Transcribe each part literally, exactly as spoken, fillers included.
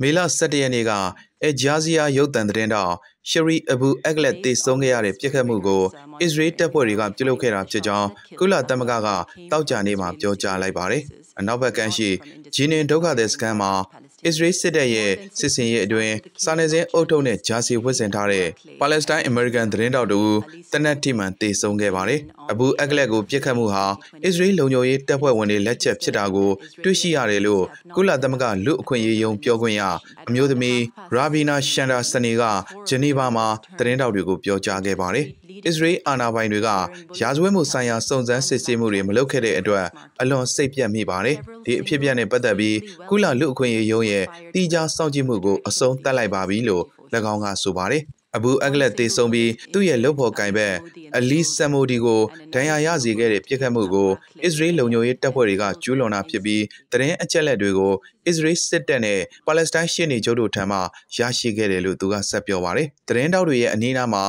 မေလ ၁၁ ရက်နေ့က အဂျာဇီယာ ရုပ်သံသတင်းတောက် ရှရီ အဘူ အက်ဂလက် သေဆုံးခဲ့ရတဲ့ ပြစ်ခတ်မှုကို အစ္စရေးတပ်ဖွဲ့တွေက ပြုလုပ်ခဲ့တာဖြစ်ကြောင်းကုလသမဂ္ဂက တောက်ကြာနေ့မှာပြောကြားလိုက်ပါတယ်။အနောက်ဘက်ကမ်းရှိ ဂျီနင် ဒုက္ခသည်စခန်းမှာ အစ္စရေးစစ်တပ်ရဲ့ စစ်ဆင်ရေးအတွင်း စာနယ်ဇင်းအုပ်ထုတ်နဲ့ဂျာစီဝတ်ဆင်ထားတဲ့ ပါလက်စတိုင်း အမေရိကန် သတင်းတောက်တို့ တနက်ထိမှန် သေဆုံးခဲ့ပါတယ်။ အဘူ အက်ဂလက်ကို ပြစ်ခတ်မှုဟာ အစ္စရေးလုံခြုံရေးတပ်ဖွဲ့ဝင်တွေလက်ချက်ဖြစ်တာကို တွေ့ရှိရတယ်လို့ ကုလသမဂ္ဂ လူ့အခွင့်အရေးရုံး ပြောခွင့်ရ အမျိုးသမီး ရာဘီနာ ရှန်ဒါဆနီက ဂျနီဗာမှာ သတင်းထောက်တွေကို ပြောကြားခဲ့ပါတယ်။ အစ္စရေးအာဏာပိုင်တွေက ရာဇဝတ်မှုဆိုင်ရာ စုံစမ်းစစ်ဆေးမှုတွေ မလုပ်ခဲ့တဲ့အတွက် အလွန်စိတ်ပျက်မိပါတယ်။ ဒီအဖြစ်အပျက်နဲ့ပတ်သက်ပြီး ကုလ လူ့အခွင့်အရေးရုံးရဲ့ သီးခြားစောင့်ကြည့်မှုကို အဆုံးသတ်လိုက်ပါပြီလို့ ၎င်းက ဆိုပါတယ်။ အဘူအက်ဂလက် သေဆုံးပြီး သူ့ရဲ့ လုပ်ဖော်ကိုင်ဘက် အလီ ဆမ်မိုဒီကို ဒဏ်ရာရစေခဲ့တဲ့ ပြစ်ခတ်မှုကို အစ္စရေးလုံခြုံရေးတပ်ဖွဲ့တွေက ကျူးလွန်တာဖြစ်ပြီး သတင်းအချက်အလက်တွေကို အစ္စရေးစစ်တပ်နဲ့ ပါလက်စတိုင်း ရှေ့နေချုပ်တို့ထံမှ ရရှိခဲ့တယ်လို့ သူက ဆက်ပြောပါတယ်။ သတင်းထောက်တွေရဲ့ အနီးအနားမှာ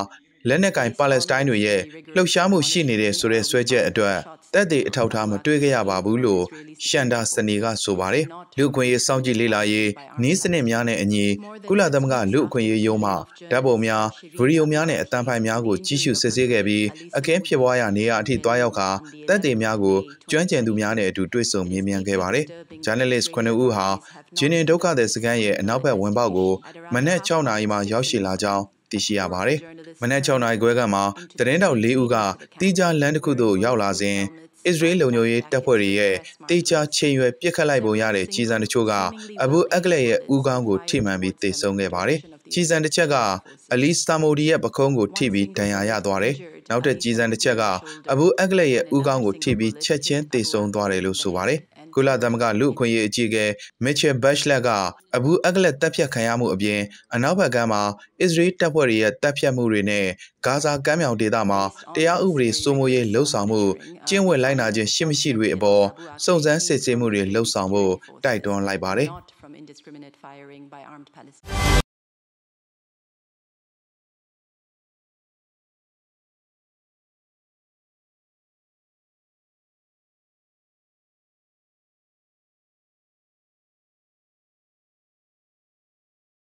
လက်နက်ကင်ပါလက်စတိုင်းတွေရဲ့ လှုပ်ရှားမှုရှိနေတယ်ဆိုတဲ့ စွဲချက်အတွက် သက်သေအထောက်အထား မတွေ့ခဲ့ရပါဘူးလို့ ရှန်ဒါဆနီက ဆိုပါတယ်။ လူ့အခွင့်အရေးစောင့်ကြည့်လေ့လာရေး နည်းစနစ်များနဲ့အညီ ကုလသမဂ္ဂ လူ့အခွင့်အရေးရုံးမှ ဓာတ်ပုံများ၊ ဗီဒီယိုများနဲ့ အသံဖိုင်များကို ကြည့်ရှုစစ်ဆေးခဲ့ပြီး အခင်းဖြစ်ပွားရာနေရာအထိ သွားရောက်ကာ သက်သေများကို ကျွမ်းကျင်သူများနဲ့အတူ တွေ့ဆုံမေးမြန်းခဲ့ပါတယ်။ ဂျာနယ်လစ် ခုနစ် ဦးဟာ ဂျီနင် ဒုက္ခသည်စခန်းရဲ့ အနောက်ဘက်ဝင်ပေါက်ကို မနက် ၆ နာရီမှာ ရောက်ရှိလာကြောင်း သိရှိရပါတယ်။ မနက် ၆ နာရီခွဲခန့်မှာ သတင်းထောက် လေး ဦးက သီးခြားလမ်းတစ်ခုသို့ ရောက်လာစဉ် အစ္စရေးလုံခြုံရေးတပ်ဖွဲ့တွေရဲ့ သေချာချိန်ရွယ် ပစ်ခတ်လိုက်ပုံရတဲ့ ကျည်ဆံတချို့က အဘူ အက်ဂလက်ရဲ့ ဦးခေါင်းကို ထိမှန်ပြီး သေဆုံးခဲ့ပါတယ်။ ကျည်ဆံတစ်ချက်က အလီ ဆမ်မိုဒီရဲ့ ပုခုံးကိုထိပြီး ဒဏ်ရာရသွားတယ်။ နောက်ထပ် ကျည်ဆံတစ်ချက်က အဘူ အက်ဂလက်ရဲ့ ဦးခေါင်းကိုထိပြီး ချက်ချင်းသေဆုံးသွားတယ်လို့ ဆိုပါတယ်။ ကုလသမဂ္ဂ လူ့အခွင့်အရေးအကြီးအကဲ Michelle Bachelet က အဘူ အက်ဂလက် သတ်ဖြတ်ခံရမှုအပြင် အနောက်ဘက်ကမ်းမှာ အစ္စရေးတပ်ဖွဲ့တွေရဲ့ သတ်ဖြတ်မှုတွေနဲ့ ဂါဇာကမ်းမြောင်ဒေသမှာ တရားဥပဒေစိုးမိုးရေး လုပ်ဆောင်မှု၊ ကျင့်ဝတ်လိုက်နာခြင်း ရှိမရှိတွေအပေါ် စုံစမ်းစစ်ဆေးမှုတွေ လုပ်ဆောင်ဖို့ တိုက်တွန်းလိုက်ပါတယ်။